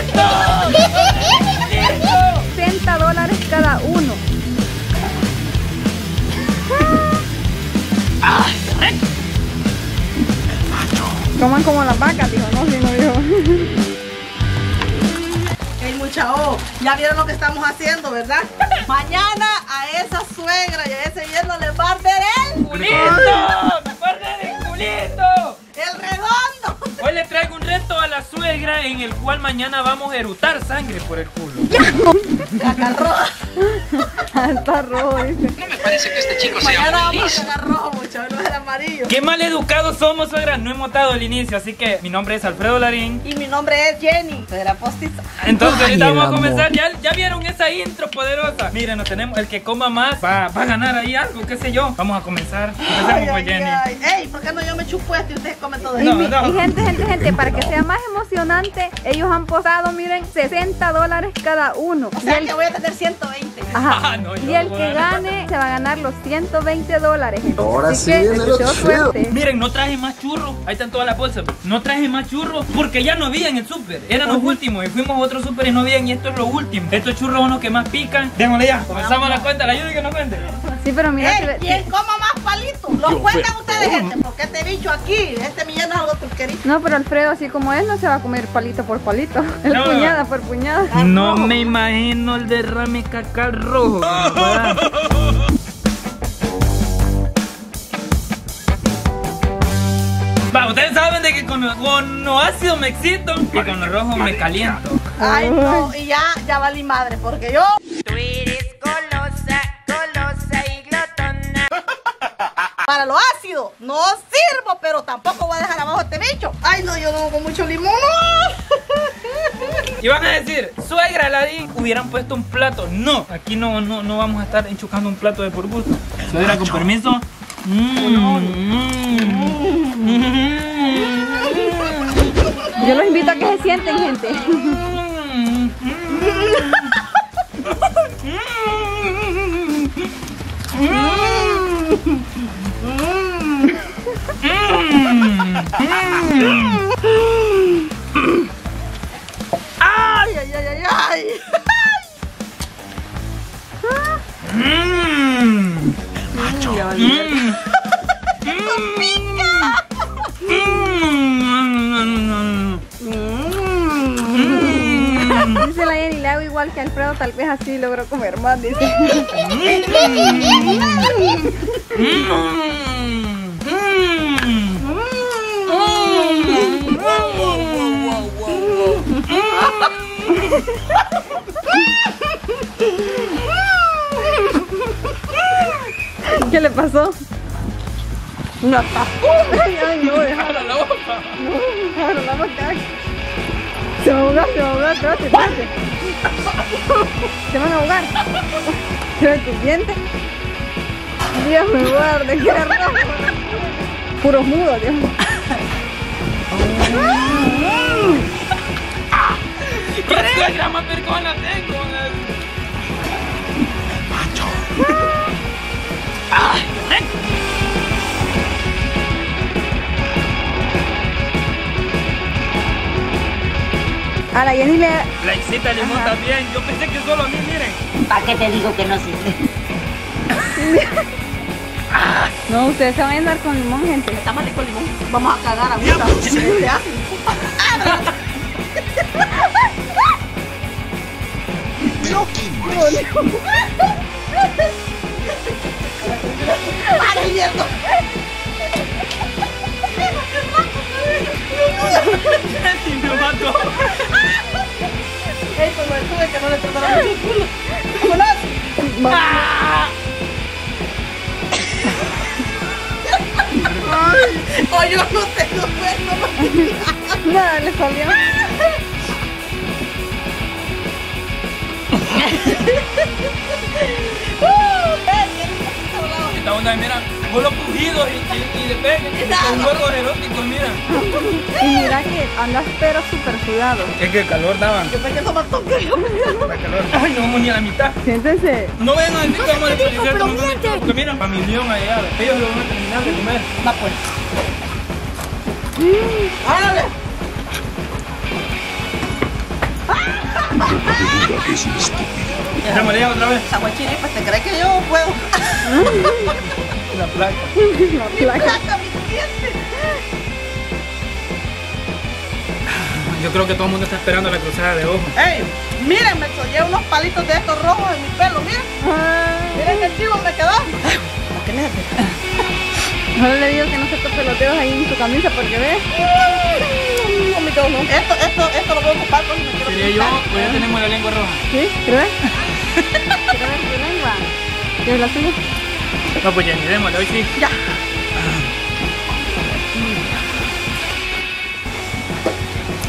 ¡Quieto! ¡Quieto! $60 cada uno. ¡Ay, correcto! Coman como las vacas, dijo, no, si no dijo. Hey, muchachos, ya vieron lo que estamos haciendo, ¿verdad? Mañana a esa suegra y a ese viernes les va a arder el culito. ¡Me acuerdo del culito! ¡El redondo! Hoy le traigo un reto a la suegra en el cual mañana vamos a erutar sangre por el culo. ¡Caca roja! Está rojo, dice. No me parece que este chico sea feliz. Mañana vamos a cagar rojo, muchachos, no es amarillo. Qué mal educados somos, suegra. No hemos dado el inicio, así que mi nombre es Alfredo Larín. Y mi nombre es Jenny de la postiza. Entonces ahorita vamos a comenzar. ¿Ya vieron esa intro poderosa? Miren, nos tenemos el que coma más va a ganar ahí algo, qué sé yo. Vamos a comenzar. Empezamos con Jenny. Ey, ¿por qué no yo me chupo esto y ustedes comen todo esto? Y gente, para que sea más emocionante, ellos han postado, miren, $60 cada uno. O sea, que voy a tener 120. Ajá. No, y el que gane se va a ganar los $120. Ahora sí, miren, no traje más churros. Ahí están todas las bolsas. No traje más churros porque ya no había en el súper. Eran los últimos. Y fuimos a otro súper y no habían. Y esto es lo último. Estos churros son los que más pican. Démosle ya. Pasamos la cuenta. La ayuda que no cuente. Sí, pero mira. Y él coma más palitos. Los cuentan ustedes, gente. Porque este bicho aquí, este millón es algo turquerito. No, pero Alfredo, así como él, no se va a comer palito por palito. Es puñada por puñada. No me imagino el derrame cacal rojo. Va, ustedes saben de que con lo ácido me excito y con lo rojo me caliento. Ay, no, y ya valí madre, porque yo... Tú eres golosa, golosa y glotona. Para lo ácido no sirvo, pero tampoco voy a dejar abajo este bicho. Ay, no, yo no con mucho limón. Y van a decir, suegra Larín, hubieran puesto un plato. No, aquí no vamos a estar enchucando un plato de por gusto. Suegra, con permiso. Yo los invito a que se sienten, gente. Dice la Jenny, le hago igual que Alfredo, tal vez así logro comer más, dice. ¿Qué le pasó? No está. Ay, no, déjalo la boca. No, déjalo la boca. Se va a ahogar, espérate. Se van a ahogar. Se ve tus dientes. Dios me guarde, que era rojo. Puros mudos, Dios. ¡Qué suegra más percona tengo! ¡Macho! ¡Ay! A la Jenny la excita limón también. Yo pensé que solo a mí, miren. ¿Para qué te digo que no sirve? No, ustedes se van a andar con limón, gente. Estamos con limón. Vamos a cagar a mí. ¡Para el mierda! ¡Jenny me mató! ¡Ey, pues me tuve que no le trataron el culo! ¡Vámonos! ¡Ay! ¡Yo no tengo cuerno! Nada, le salió. Esta onda, mira, bolos pujidos y de pegue, con huevos eróticos, mira. Y mira que andas pero súper sudado. Es que el calor daban. Yo pensé que somos tontos. Ay, no vamos ni a la mitad. Siéntense. No ven a decir que vamos a desperdiciar todo esto. Porque mira, familión allá, ellos lo van a terminar de comer. Va pues. ¡Ándale! No cabe duda que es un estúpido. ¿La María otra vez? Aguachile, pues te crees que yo puedo. La placa. La placa, mis dientes. Yo creo que todo el mundo está esperando la cruzada de ojos. ¡Ey! Miren, me sollé unos palitos de estos rojos en mi pelo, miren. Miren qué chivo me quedó. ¿Por qué me hace? No le digo que no se tope los dedos ahí en su camisa porque ves. No, mi dedo no. Esto lo voy a ocupar porque me quiero. Sería yo, pues ya tenemos la lengua roja. ¿Sí? ¿Crees? ¿Crees tu lengua? ¿Quieres la suya? No, pues ya ni démosle, hoy sí. Ya.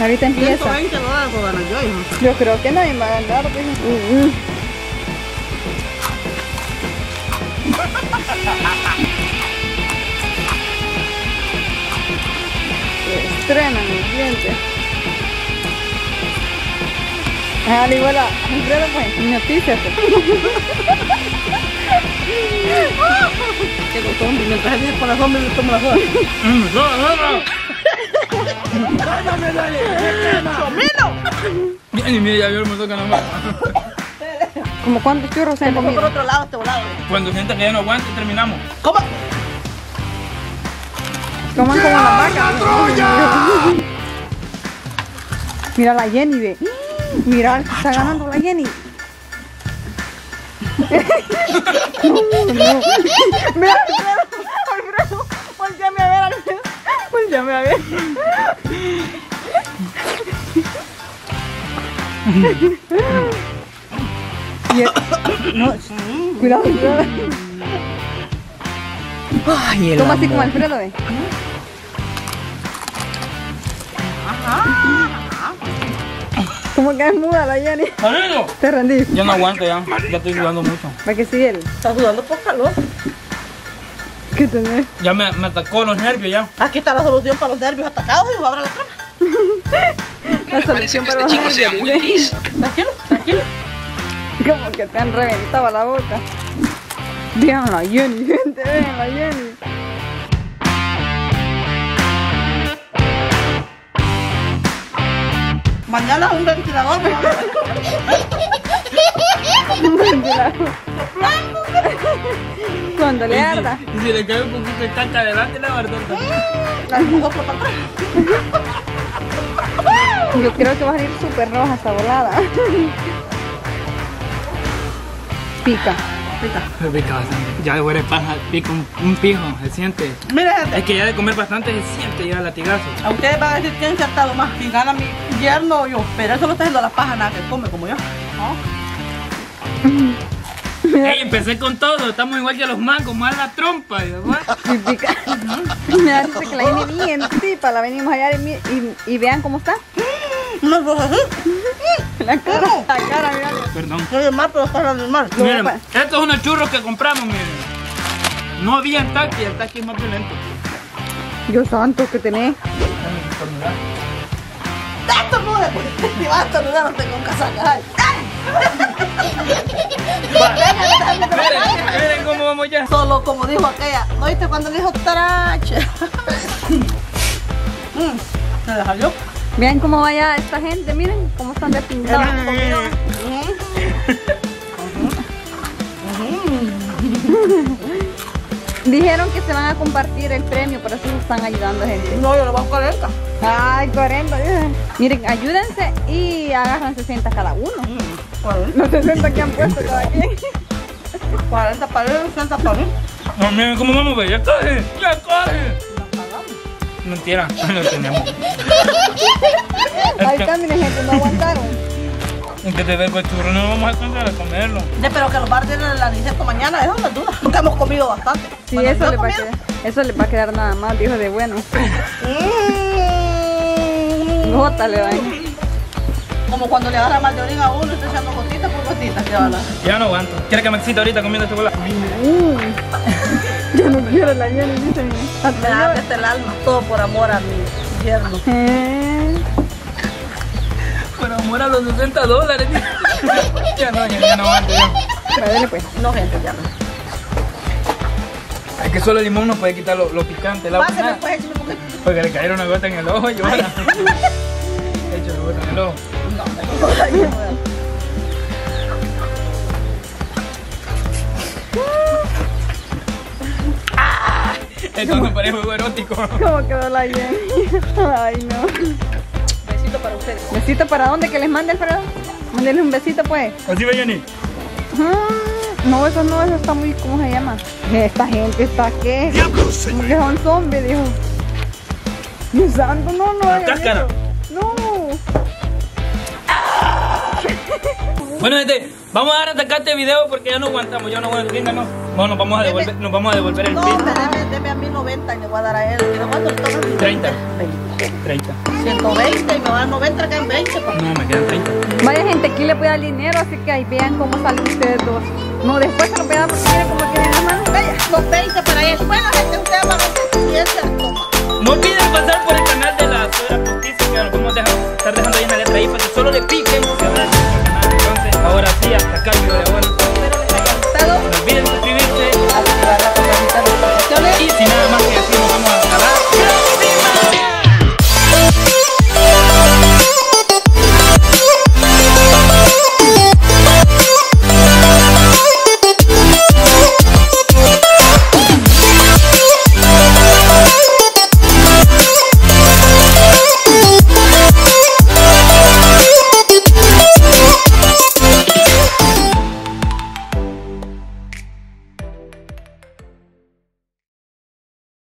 Ahorita empieza. 120 no van a ganar yo, hijo. Yo creo que nadie va a ganar. Estrena mis dientes. Al igual a Alfredo, pues, noticias. Que los zombies, mientras él dice por las zombies, les tomo las horas. ¡Dame, dale! ¡Sombrino! Bien, mira, ya vio el montón que no más. ¿Como cuántos churros se han comido? Por otro lado, este volado. Cuando sientan que ya no aguante, terminamos. ¿Cómo? Toman como la vaca. Mira la Jenny, ve. Mira, está ganando la Jenny. No. Mira, Alfredo, volteame a ver, Alfredo. Volteame a ver. No, cuidado, cuidado. Ay, el toma amor. Así como Alfredo, ¿eh? Como que es muda la Jenny. ¡Alfredo! Te rendí. Ya no aguanto ya. Ya estoy sudando mucho. ¿Para qué sigue él? Está sudando por calor. ¿Qué tenés? Ya me atacó los nervios ya. Aquí está la solución para los nervios atacados y abra la trama. La solución para los nervios. Sea muy feliz. Tranquilo, tranquilo. Como que te han reventado la boca. Vean la Jenny, gente, vean la Jenny. Mañana un ventilador. Un ventilador. Cuando le arda. Y si le cae un poquito de caca adelante, la verdad. La pongo por atrás. Yo creo que va a salir súper roja esta volada. Pica. Pica. Pica bastante. Ya huele paja, pica un pijo, se siente. Mira, es que ya de comer bastante se siente, ya latigazo. A ustedes van a decir que han saltado más, si gana mi yerno o yo, pero eso lo está haciendo la paja, nada que come como yo. ¿No? Ey, empecé con todo, estamos igual que los mangos, más la trompa. Y pica. Me hace que la Jenny bien tipa, la venimos allá y vean cómo está. Una cosa así. La cara, mira. Perdón. Soy de mar, pero está grande el mar. Miren, estos son los churros que compramos, miren. No había entaqui, el entaqui es más violento. Dios santo, ¿qué tenés? ¡Tanto mujer! Si vas a estornudar, no tengo casaca. Miren cómo vamos ya. Solo como dijo aquella. ¿No viste cuando dijo tarache? ¿Se la salió? Vean cómo va ya esta gente, miren cómo están despintados. Dijeron que se van a compartir el premio, por eso nos están ayudando, gente. No, yo lo bajo 40. Ay, 40. Miren, ayúdense y agarran 60 cada uno. Los 60 que han puesto cada quien. 40 para él, 60 para él. No, miren cómo vamos, ve, ya coge, ya coge. Mentira, no tenemos. Ahí está, miren, gente, no aguantaron. En que te vengo el churro, no vamos a alcanzar a comerlo. Sí, pero que los barden la diseco mañana, eso no es duda. Porque hemos comido bastante. Sí, bueno, eso le va a quedar nada más, viejo de bueno. Bota le va a ir. Como cuando le agarra mal de orina a uno, estoy echando gotitas por gotitas. Ya no aguanto. ¿Quieres que me excite ahorita comiendo chocolate? Yo no quiero la Jenny, dice mi. Me daste el alma, todo por amor a mi yerno. Por amor a los $60. Ya no, ya no aguanto. Tráele pues. No, gente, ya no. Es que solo el limón no puede quitar lo picante. Pásame, pues, échame un poquito. Porque le cayeron una gota en el ojo y yo. Échame una gota en el ojo. Ah, esto me parece muy erótico. ¿Cómo quedó la Jenny? Ay, no. Besito para ustedes. ¿Besito para dónde? ¿Que les mande, Alfredo? Mándenle un besito, pues. Así va, Jenny. No, eso no, eso está muy... ¿Cómo se llama? Esta gente está, ¿qué? ¡Diablos, señor! Que son zombies, dijo. ¡Mi santo! No, no. ¡Cáscara! ¡No! ¡Ah! Bueno, gente, vamos a dar hasta acá este video porque ya no aguantamos, ya no aguantamos. Vénganos. Bueno, nos vamos a devolver el pin. No, deme a mí 90 y le voy a dar a él. ¿Y cuánto le toca? 30. 30. 120 y me va a 90, que hay 20. Papá. No, me quedan 30. Vaya, gente, aquí le voy a dar dinero, así que ahí vean cómo salen ustedes dos. No, después se lo voy a dar porque miren cómo tienen las manos bellas. 220 para él.